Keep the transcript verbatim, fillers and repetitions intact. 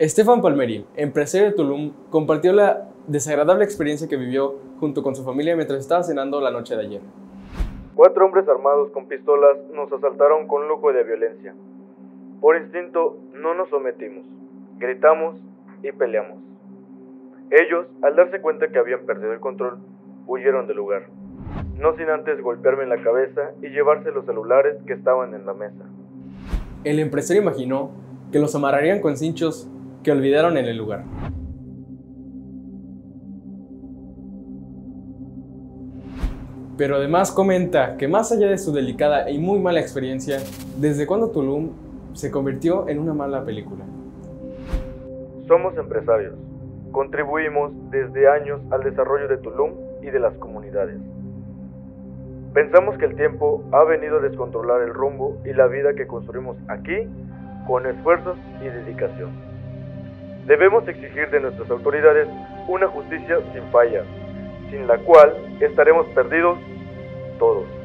Estefan Palmeri, empresario de Tulum, compartió la desagradable experiencia que vivió junto con su familia mientras estaba cenando la noche de ayer. Cuatro hombres armados con pistolas nos asaltaron con lujo de violencia. Por instinto no nos sometimos, gritamos y peleamos. Ellos, al darse cuenta que habían perdido el control, huyeron del lugar, no sin antes golpearme en la cabeza y llevarse los celulares que estaban en la mesa. El empresario imaginó que los amarrarían con cinchos que olvidaron en el lugar. Pero además comenta que más allá de su delicada y muy mala experiencia, desde cuando Tulum se convirtió en una mala película. Somos empresarios, contribuimos desde años al desarrollo de Tulum y de las comunidades. Pensamos que el tiempo ha venido a descontrolar el rumbo y la vida que construimos aquí con esfuerzos y dedicación. Debemos exigir de nuestras autoridades una justicia sin falla, sin la cual estaremos perdidos todos.